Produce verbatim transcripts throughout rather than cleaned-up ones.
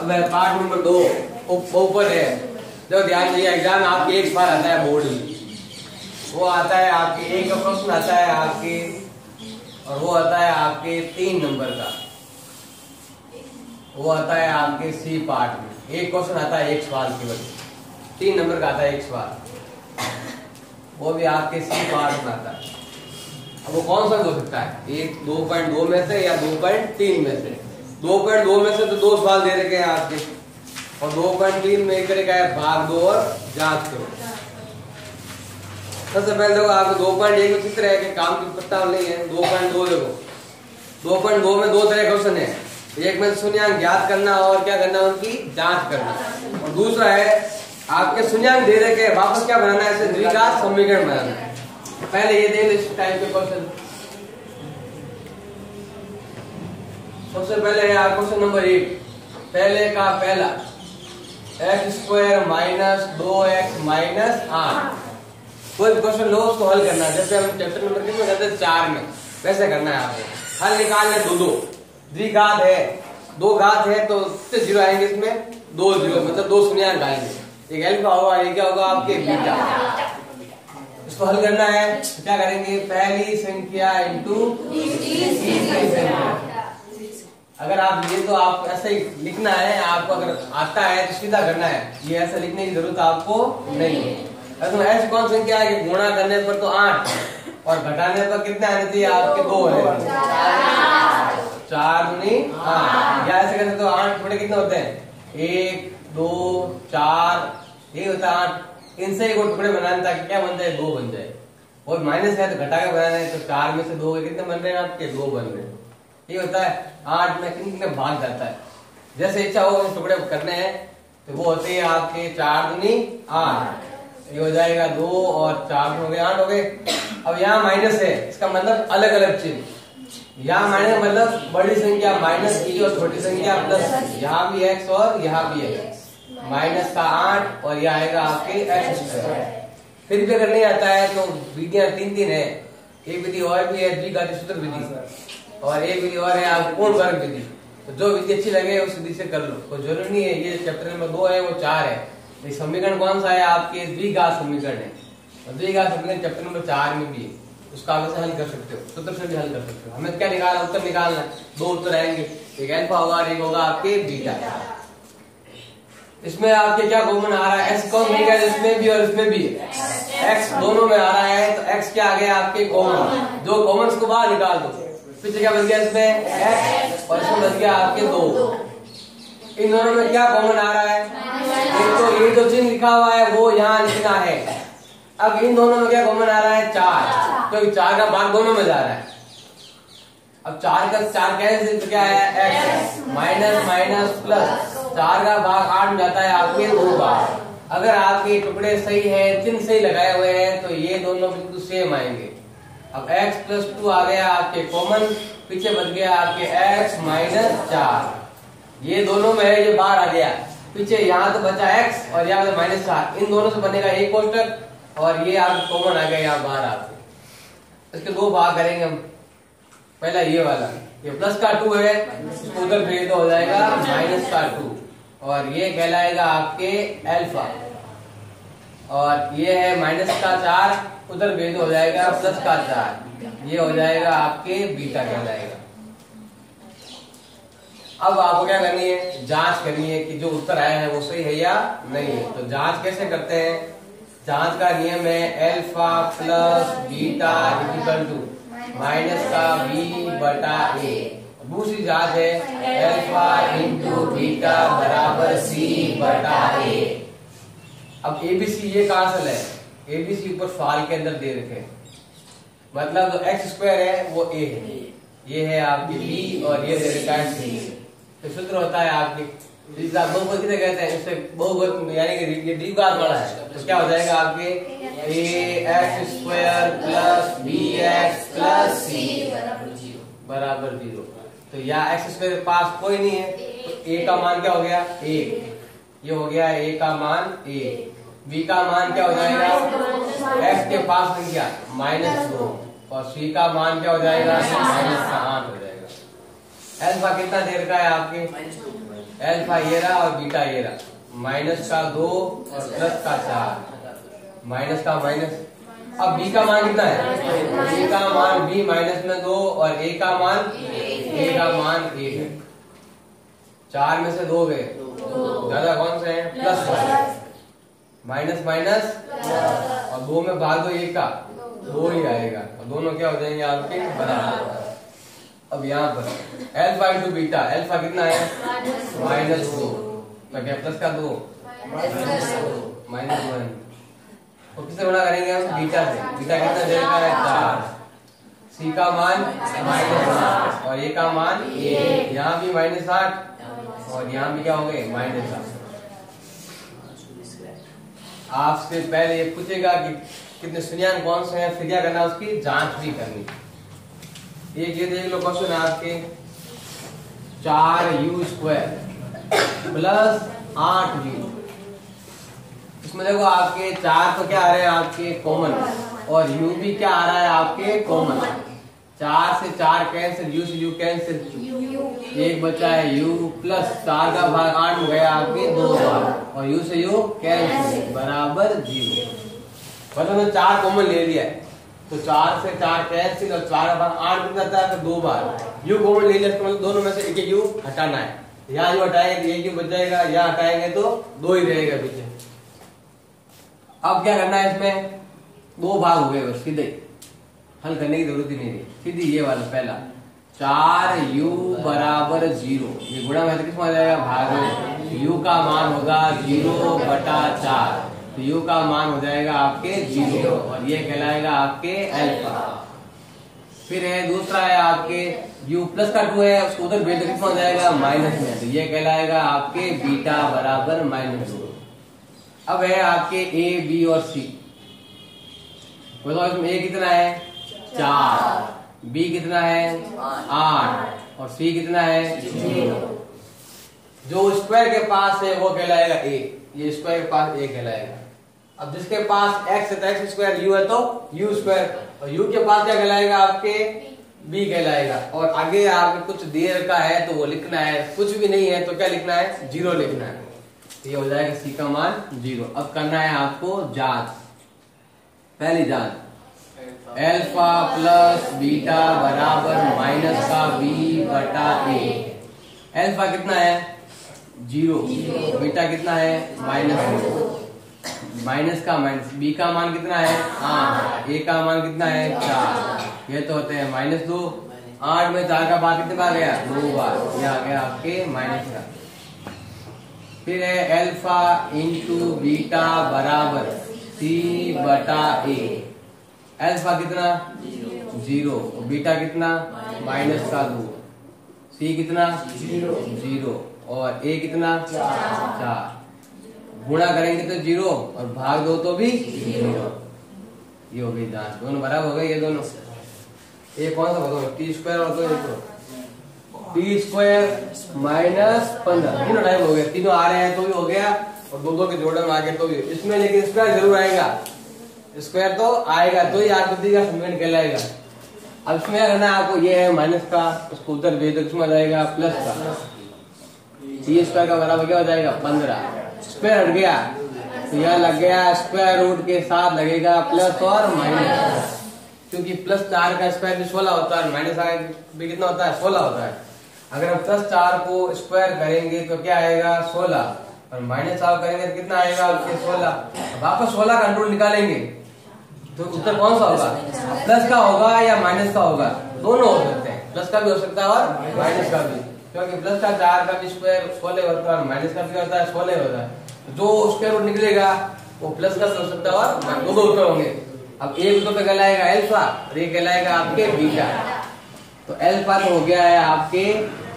अब part number दो ऊपर है, जो ध्यान दिया एग्जाम आपके एक बार आता है बोर्ड में, वो आता है आपके एक का प्रश्न आता है आपके, और वो आता है आपके तीन नंबर का, वो आता है आपके सी पार्ट में। एक क्वेश्चन आता है एक सवाल केवल, तीन नंबर का आता है एक सवाल, वो भी आपके सी पार्ट में आता है। अब वो कौन सा हो सकता है, एक दो पॉइंट दो में से या दो पॉइंट तीन में से। दो पॉइंट दो में से तो दो सवाल दे रखे हैं आपके, और दो पॉइंट तीन में एक तरीका है भाग दो और जांच करो। सबसे पहले देखो आपको दो पॉइंट एक में किस तरह के काम की पता नहीं है। दो पॉइंट दो देखो, दो पॉइंट दो में दो तरह क्वेश्चन है, एक में शून्यांक ज्ञात करना और क्या करना उनकी जांच करना, और दूसरा है आपके शून्यांक दे रखे हैं वापस क्या बनाना है, ऐसे द्विघात समीकरण बनाना है। पहले ये देख लो टाइप के क्वेश्चन। सबसे पहले है आप क्वेश्चन नंबर एक, पहले का पहला एक्स स्क्वायर माइनस दो एक्स माइनस आठ। कोई भी क्वेश्चन लो उसको हल करना है, जैसे हम चैप्टर नंबर कितने करते हैं चार में, वैसे करना है आपको। हल निकालने दो दो द्विघात है, दो घात है तो इससे जीरो आएंगे, इसमें दो जीरो मतलब दो शून्यांक आएंगे, एक अल्फा होगा एक क्या होगा आपके बीटा। इसको हल करना है क्या करेंगे, पहली संख्या इंटू तीसरी संख्या। अगर आप ये तो आप ऐसे ही लिखना है, आपको अगर आता है तो सीधा करना है, ये ऐसा लिखने की जरूरत आपको नहीं है। अगर ऐसी कौन संख्या है कि गुणा करने पर तो आठ और घटाने पर कितने आने चाहिए आपके, दो है चार नहीं आठ, या ऐसे करते तो आठ थोड़े कितने होते हैं, एक दो चार ये होता है आठ। इनसे एक और टुकड़े बनाने ताकि क्या बन जाए, दो बन जाए, और माइनस है तो घटा के बनाना है, तो चार में से दो कितने बन रहे हैं आपके, दो बन रहे हैं। ये होता है आठ में कितने भाग जाता है, जैसे इच्छा हो टुकड़े करने हैं तो वो होते हैं आपके चार दुनी आठ, ये हो जाएगा दो और चार हो गए आठ हो गए। अब यहाँ माइनस है, इसका मतलब अलग अलग चिन्ह, यहाँ माइनस मतलब बड़ी संख्या माइनस की और छोटी संख्या प्लस, यहाँ भी एक्स और यहाँ भी एक्स, माइनस का आठ और यह आएगा आपके एक्स स्क्वायर। फिर भी अगर नहीं आता है तो विधियां तीन तीन है, एक विधि और भी है द्विघात सूत्र विधि, और एक विधि और है आप पूर्ण वर्ग विधि। तो जो विधि अच्छी लगे उस विधि से कर लो, कोई जरूरी नहीं है। ये चैप्टर नंबर दो है वो चार है, समीकरण कौन सा है आपके द्विघात समीकरण है, और द्विघात समीकरण चैप्टर नंबर चार में भी है, उसका आप ऐसे हल कर सकते हो, सूत्र से भी हल कर सकते हो। हमें क्या निकालना, उत्तर निकालना, दो उत्तर आएंगे, एक अल्फा होगा और एक होगा आपके बीटा। इसमें आपके क्या कॉमन आ रहा है, एक्स कॉमन है इसमें भी और इसमें भी, एक्स दोनों में आ रहा है तो एक्स क्या आ गया आपके कॉमन, जो कॉमन को बाहर निकाल दो, पीछे क्या बन गया इसमें एक्स और इसमें बन गया आपके दो। इन दोनों में क्या कॉमन आ रहा है, तो ये जो चिन्ह लिखा हुआ है वो यहाँ लिखना है। अब इन दोनों में क्या कॉमन आ रहा है, चार, क्योंकि चार का भाग दोनों में जा रहा है। अब चार का चार कैंसिल, क्या है एक्स माइनस माइनस प्लस, चार का भाग आठ में जाता है आपके दो बार। अगर आपके टुकड़े सही है चिन्ह सही लगाए हुए हैं तो ये दोनों बिल्कुल सेम आएंगे। अब एक्स प्लस टू आ गया आपके कॉमन, पीछे बच गया आपके एक्स माइनस चार, ये दोनों में है ये बाहर आ गया, पीछे यहाँ तो बचा एक्स और यहाँ माइनस चार, इन दोनों से बनेगा एक कोष्टक और ये आप कॉमन आ गया यहाँ बाहर आपके। इसके दो भाग करेंगे हम, पहला ये वाला ये प्लस का टू है उधर भेज दो, हो जाएगा माइनस का टू और ये कहलाएगा आपके अल्फा, और ये है माइनस का चार उधर भेज दो, हो जाएगा प्लस का चार, ये हो जाएगा आपके बीटा कहलाएगा। अब आपको क्या करनी है, जांच करनी है कि जो उत्तर आया है वो सही है या नहीं है। तो जांच कैसे करते हैं, जांच का नियम है alpha plus beta equal to minus का बी बटा ए। दूसरी जांच है अल्फा इंटू बीटा बराबर सी बटा ए। अब एबीसी ये कहाँ से है, एबीसी ऊपर सवाल के अंदर दे रखे, मतलब जो एक्स स्क्वायर है वो ए है, ये है आपकी बी और ये दे रखा है सी। तो सूत्र होता है आपके बहुपद किसे कहते हैं, इससे बहुपद यानी कि द्विघात वाला है, तो क्या हो जाएगा आपके a x square plus b x plus c बराबर जीरो। तो यहाँ एक्स स्क्वायर के पास कोई नहीं है तो ए का मान क्या हो गया एक, ये हो गया ए का मान एक, बी का मान क्या हो जाएगा एक्स के पास संख्या माइनस दो और सी का मान क्या हो जाएगा माइनस आठ हो जाएगा। अल्फा कितना देर का है आपके अल्फा ये रहा और बीटा ये रहा, माइनस का दो और प्लस का चार, माइनस का माइनस। अब बी का मान कितना है? बी का मान बी माइनस में दो और ए का मान ए का मान ए है। चार में से दो गए, ज्यादा कौन से है? प्लस वाले, माइनस माइनस और दो में भाग दो एक का दो ही आएगा और दोनों क्या हो जाएंगे आपके बराबर। अब यहाँ पर एल्फा इंटू बीटा, एल्फा कितना है? माइनस दो, तो क्या प्लस का दो माइनस वन, तो किससे बड़ा करेंगे हम? बीटा से। बीटा कितना देगा है? चार। सी का मान माइनस आठ और ए का मान ए, यहाँ भी माइनस आठ और यहाँ भी क्या हो गए? माइनस आठ। आपसे पहले ये पूछेगा कि कितने शून्यांक कौन से हैं, फिर क्या करना उसकी जांच भी करनी। ये देख लो क्वेश्चन आपके, चार यू स्क्वायर प्लस आठ यू, इसमें देखो आपके चार तो क्या आ रहे हैं आपके कॉमन और यू भी क्या आ रहा है आपके कॉमन। चार से चार कैंसिल, यू से यू कैंसिल, एक बचा है यू, प्लस चार का भाग आठ हो गया आपके दो भाग और यू से यू कैंसिल बराबर जीरो। मतलब चार कॉमन ले लिया है तो चार से चार कैंसिल और चार बार आठ कितना आता है? तो दो बार। यू कॉमन ले लिया तो मतलब दोनों में से एक एक यू हटाना है, या यू हटाएंगे एक यू बच जाएगा, या हटाएंगे तो दो ही रहेगा पीछे। अब क्या करना है, इसमें दो भाग हुए बस, सीधे हल करने की जरूरत ही नहीं है। सीधी ये वाला पहला चार यू बराबर जीरो, ये गुणा में किसमें आ जाएगा? भाग में। यू का मान होगा जीरो बटा चार, तो यू का मान हो जाएगा आपके जीरो और ये कहलाएगा आपके अल्फा। फिर है दूसरा है आपके यू प्लस का टू है, उसको उधर भेज कितना हो जाएगा? माइनस में, तो ये कहलाएगा आपके बीटा बराबर माइनस दो। अब है आपके ए बी और सी, बताओ इसमें ए कितना है? चार, बी कितना है? आठ और सी कितना है? जीरो। जो स्क्वायर के पास है वो कहलाएगा ए, ये स्क्वायर के पास ए कहलाएगा। अब जिसके पास एक्स है तो एक्स स्क्वायर, यू है तो यू स्क्वायर और यू के पास क्या कहलाएगा आपके? बी कहलाएगा। और आगे आपके कुछ देर का है तो वो लिखना है, कुछ भी नहीं है तो क्या लिखना है? जीरो लिखना है। ये हो जाएगा सी का मान जीरो। अब करना है आपको जांच, पहली जांच, एल्फा प्लस बीटा बराबर माइनस का बी बटा ए। एल्फा कितना है? जीरो, बीटा कितना है? माइनस, माइनस का माइनस। बी का मान कितना है? आठ, ए का मान कितना है? चार, ये तो होते हैं माइनस दो। आठ में चार का भाग कितने बार गया? दो बार, ये आ गया आपके माइनस का। फिर है अल्फा इंटू बीटा बराबर सी बटा ए। अल्फा कितना? जीरो, बीटा कितना? माइनस का दो, सी कितना? जीरो और ए कितना? चार। गुणा करेंगे तो जीरो और भाग दो तो भी जीरो। ये हो गई जांच, दोनों बराबर हो गए ये दोनों। ये कौन सा बताओ? टी स्क्वायर और तो टी स्क्वायर माइनस पंद्रह, तीनों टाइम हो गए, तीनों आ रहे हैं तो भी हो गया और दो दो के जोड़े में आ गए तो भी। इसमें लेकिन स्क्वायर जरूर आएगा, स्क्वायर तो आएगा तो ही आकृति का समीकरण कहलाएगा। अब इसमें करना है आपको, ये है माइनस का, उसको उधर भेज दो जाएगा प्लस का, टी स्क्वायर का बराबर क्या हो जाएगा? पंद्रह। स्क्वायर हट गया तो यह लग गया स्क्वायर रूट के साथ लगेगा प्लस और माइनस, क्योंकि प्लस चार का स्क्वायर भी सोलह होता है, माइनस भी कितना होता है? सोलह होता है। अगर हम प्लस चार को स्क्वायर करेंगे तो क्या आएगा? सोलह, और माइनस चार करेंगे तो कितना आएगा? उसके सोलह। वापस सोलह का रूट निकालेंगे तो उत्तर कौन सा होगा? प्लस का होगा या माइनस का होगा? दोनों हो सकते हैं, प्लस का भी हो सकता है और माइनस का भी, क्योंकि प्लस का चार का भी स्क्वायर सोलह होता है और माइनस का भी होता है सोलह होता है। जो स्क्वायर रूट निकलेगा वो प्लस का हो सकता है और दो दो उत्तर होंगे। अब एक उत्तर कहलाएगा अल्फा और एक कहलाएगा आपके बीटा। तो अल्फा तो हो गया है आपके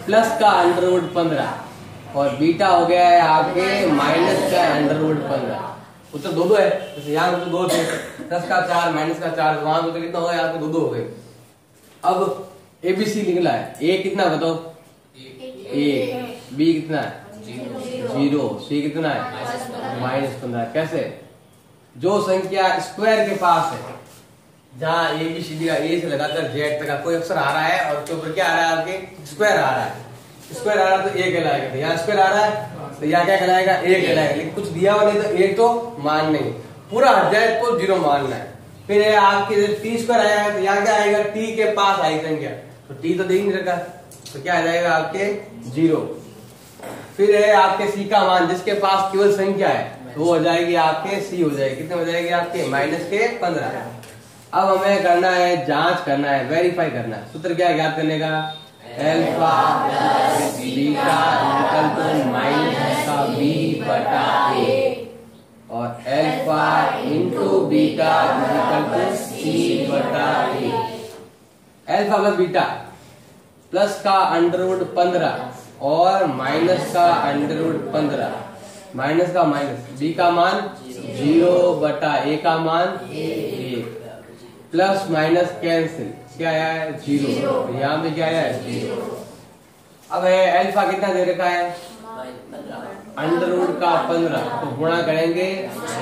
प्लस का अंडर रूट पंद्रह और बीटा हो गया है आपके माइनस का अंडर रूट पंद्रह। उत्तर दो दो है, जैसे यहाँ उत्तर दो थे, प्लस का चार माइनस का चार, वहां उत्तर कितना हो गया आपके? दो दो हो गए। अब एबीसी निकला है, ए कितना बताओ? ए, बी कितना है? जीरो, सी कितना है? माइनस पंद्रह। कैसे? जो संख्या स्क्वायर के पास है, जहाँ ए बी सी डी का ए से लगातार जेड तक का कोई अक्षर आ रहा है और उसके ऊपर क्या आ रहा है आपके? स्क्वायर आ रहा है, स्क्वायर आ रहा है तो ए कहलाएगा, तो यहाँ स्क्वायर आ रहा है तो यहाँ क्या कहलाएगा, ए कहलाएगा। लेकिन कुछ दिया हुआ नहीं तो ए तो मान नहीं, पूरा अध्याय को जीरो मानना है। फिर आपके टी स्क्वायर आया है तो यहाँ क्या आएगा, टी के पास आई संख्या, तो टी तो देख नहीं रखा तो क्या आ जाएगा आपके जीरो। फिर है आपके सी का मान जिसके पास केवल संख्या है तो वो हो जाएगी आपके सी हो जाएगी, कितने हो जाएगी आपके माइनस के पंद्रह। अब हमें करना है जांच करना है, वेरीफाई करना है। सूत्र क्या है याद करने का, अल्फा प्लस बी का अंतर माइनस का बी बटा ए और अल्फा इंटू बी का अंतर सी बटा ए। अल्फा प्लस बीटा प्लस का अंडर रूट पंद्रह और माइनस का अंडर रूट पंद्रह, माइनस का माइनस, बी का मान जीरो बटा ए का मान एक, प्लस माइनस कैंसिल, क्या आया है जीरो, यहाँ पे क्या आया है जीरो। अब है अल्फा कितना दे रखा है अंडर रूट का पंद्रह, तो गुणा करेंगे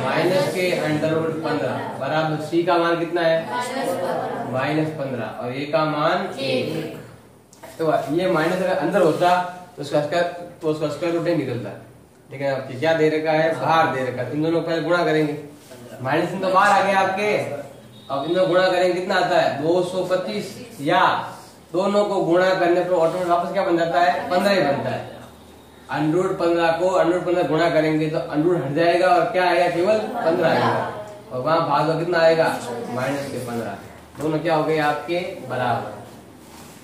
माइनस के अंडर रूट पंद्रह बराबर सी का मान कितना है माइनस पंद्रह और ए का मान एक। तो ये माइनस अगर अंदर होता तो उसका स्क्वायर तो उसका स्क्वायर रूट नहीं निकलता, ठीक है। आपके क्या दे रखा है बाहर दे रखा है, इन दोनों का गुणा करेंगे, माइनस में तो बाहर आ गया आपके। अब इनको गुणा करेंगे कितना आता है दो सौ पच्चीस, या दोनों को गुणा करने पर ऑटोमेटिक वापस क्या बन जाता है पंद्रह ही बनता है। अंडरूट पंद्रह को अंडरूट पंद्रह गुणा करेंगे तो अंडरूट हट जाएगा और क्या आएगा केवल पंद्रह आएगा और वहां भाग में कितना आएगा माइनस के पंद्रह, दोनों क्या हो गए आपके बराबर।